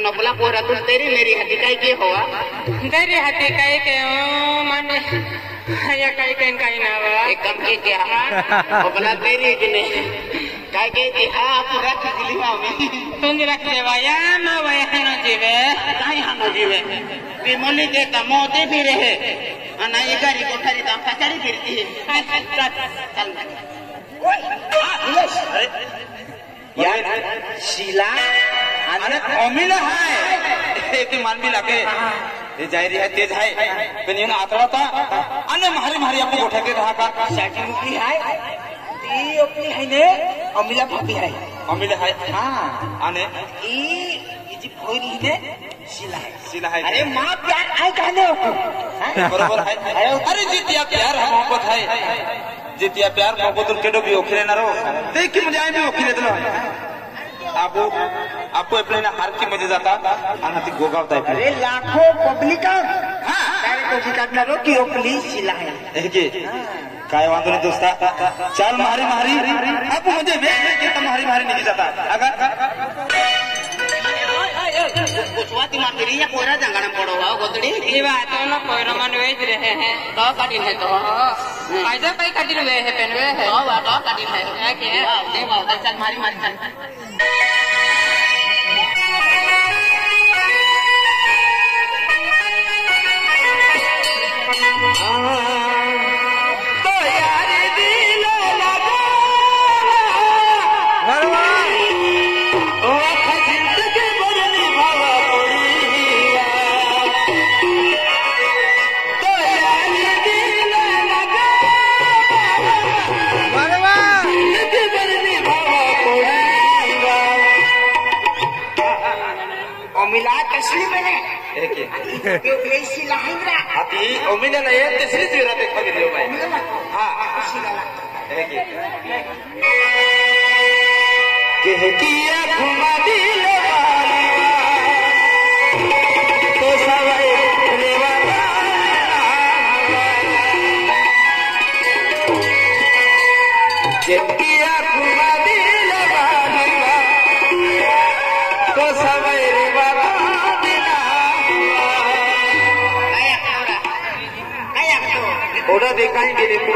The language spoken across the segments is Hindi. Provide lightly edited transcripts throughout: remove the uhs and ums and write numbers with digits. नबला पोरा तुझ तेरी मेरी हतिकाई के हुआ तेरी हतिकाई के मन या काई केन काई ना वा एकदम के क्या ओबला तेरी के ने काई के हा पूरा खिजली वा में तुम रख ले वाया ना वाया न जीवे काई हम जीवे बिमोली के तमोते भी रहे अनाई गारी कोठारी ता फसारी फिरती है चल ओए यस यार शीला अनंत अमिला है एते मान भी लागे ये जायरी है तेज है बनियो ना आतरा था अने मारे मारे आपको गोठा के रहा का साकी मुखी है ती अपनी है ने अमिला भाभी है अमिला है हां अने ई जी भोरी ने शीला है अरे मां प्यार है कहने को बरोबर है अरे जीतिया प्यार है मोहब्बत है जीतिया प्यार मोहब्बत केडो भी ओखरे ना रो देख के मजा आए भी ओखरे दलो आपको आपको अपने ना हर की मजे जाता अनहति गोगावता है अरे लाखों पब्लिक हां सारे कोशिश करना रो कि ओ प्लीज चिल्लाए एके काय वांदो ने दोस्ता चल मारी मारी अब मजे में के तुम्हारी मारी नहीं जाता अगर गोचवाती मारी या कोरा जंगना पड़ो वाओ गोतड़ी ये बात ना कोरा मन वेज रहे हैं तो कठिन है तो फायदा कई कठिन हुए है पेनवे है तो वाओ कठिन है क्या के वाओ दे वाओ चल मारी मारी क्यों कैसी लाहिरा अभी ओमिना ने ये तीसरी जीरा देखा गिरियो भाई हां खुशी लगा है के किया घुमा दिलो वाली तो सवाई रेवा के किया घुमा दिलो वाली तो सवाई रेवा ओड़ा दिखाएंगे देखो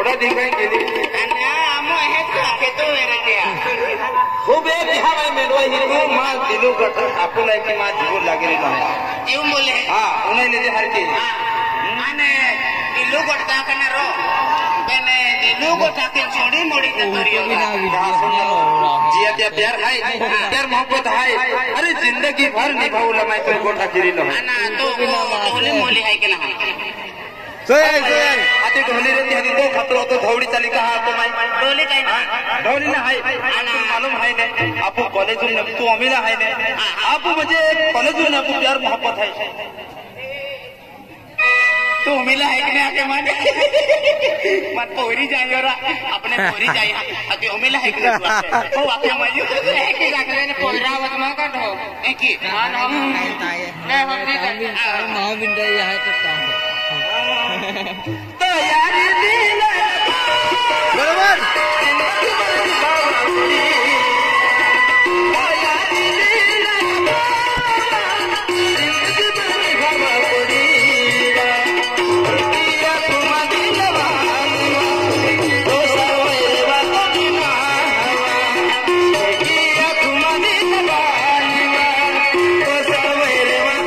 ओड़ा दिखाएंगे ना हमो है के तो मेरा गया खूब है हवा में रोई हिरगो माल दिलो गट अपना की मां जीव लागे रे ना जीव बोले हां उन्हें ने हर के माने दिलो गट का ना रो बने दिलो गट के छोड़ी मोड़ी करियो जिया के प्यार है प्यार मोहब्बत है अरे जिंदगी भर निभाउला मैं तो गोठा गिरी ना ना तो बोले मोले है के ना सोय आते ढोली रहती हनी तो खतरो तो धौड़ी चली कहा तो माई ढोली कहीं ढोली ना है आपको मालूम है ने आपको कॉलेज में तू अमीना है ने आपको मुझे कॉलेज में आपको प्यार मोहब्बत है तू अमीना है कि आके माने मत पोरी जाए और अपने पोरी जाए अभी अमीना है कि वो आके मजू है कि जाके ने पोरा मत मां का ढो एक ही हां हम नहीं ताए नहीं हम नहीं कर मां बिंदा है तो काम तो यार दिल बराबर तो यार दिल जिंदगी भर भव कोरी दिया तुम दिल वाली तो सोए वाली मां दिया तुम दिल वाली तो सोए वाली मां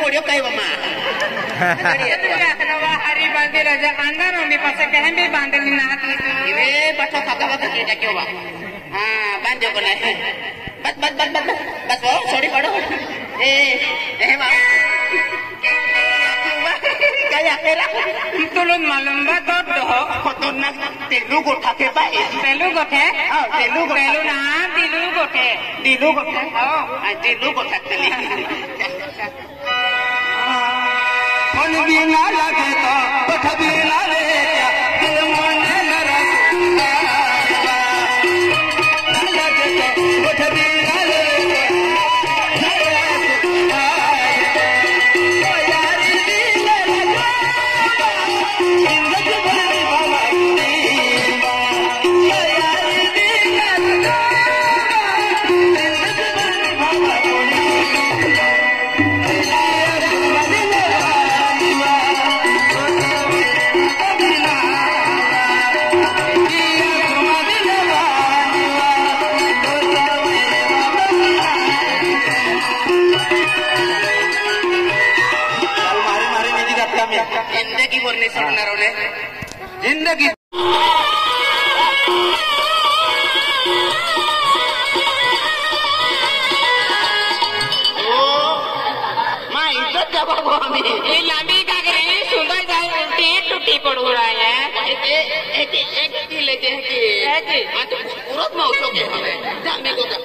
पोड़ियो कई बमा रखना वा हरी बांधे राजा अंदर होंगे पास कहें भी बांधे नहीं ना ये बच्चों खाका बच्चों के जाके हुआ हाँ बांधो को नहीं बस बस बस बस बस वो छोड़ी पड़ो ए गया तेरा तुलो मालूम बा तो खतरनाक तेलू गोठा के बा तेलू गोठे हां तेलू तेलू ना दिलू गोठे हां दिलू गोठा चली मन भी ना लगे तो गोठा भी ना ले जिंदगी टूटी पड़ू रहा है लेते हैं कि पूरत में उठोगे हमें जाने को डांस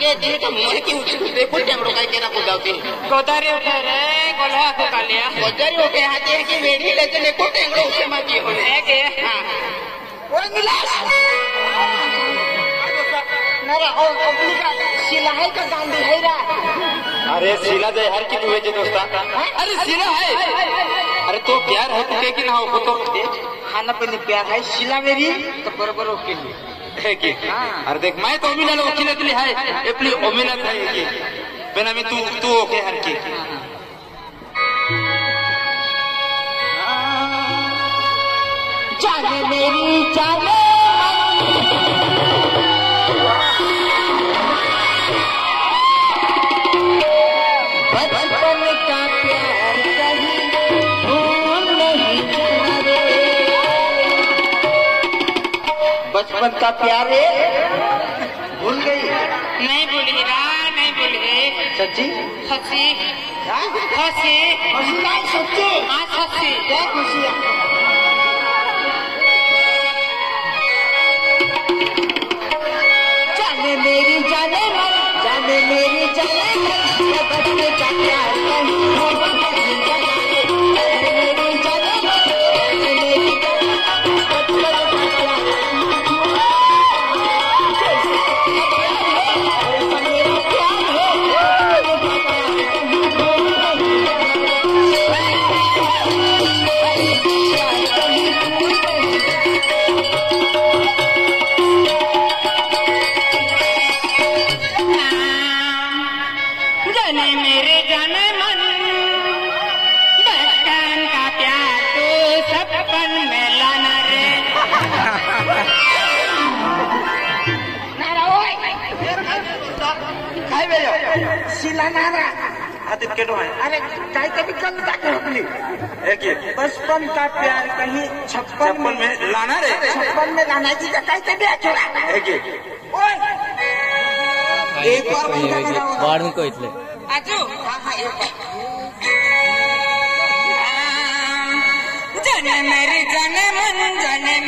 के देखो मोर की उठते फुल टाइम रोका के ना कुदावती गोदारी उठा रे गोला को कालिया गोदारी हो के हाथ के मेरी लेते ने को टेंगड़ो उसे माती हो है के हां और मिलास मेरा और कंपनी का शिला है का गांधी है रे अरे शिला दे हर की तुवे जे दोस्ता अरे शिला है अरे तो प्यार है तो के कि ना हो तो खाना पे नहीं प्यार है शिला मेरी तो बरोबर ओके है कि अरे देख मैं तो अमीना वकीलत ले है एपली अमीना है कि बिना में तू तू ओके हर की जाने मेरी जाने बचपन का प्यारे भूल गई नहीं भूली रा नहीं भूली सच्ची सच्ची हसी सच्ची हाँ सच्ची क्या खुशी जाने मेरी जाने मन जाने मेरी जाने मन ये बचपन का प्यार अरे काय कभी कल तक अपनी बचपन का प्यार कहीं छप्पन में लाना रे छप्पन में लाना जी का काय कभी एक बार को इतने आजू हाँ जाने मेरी जाने मन जाने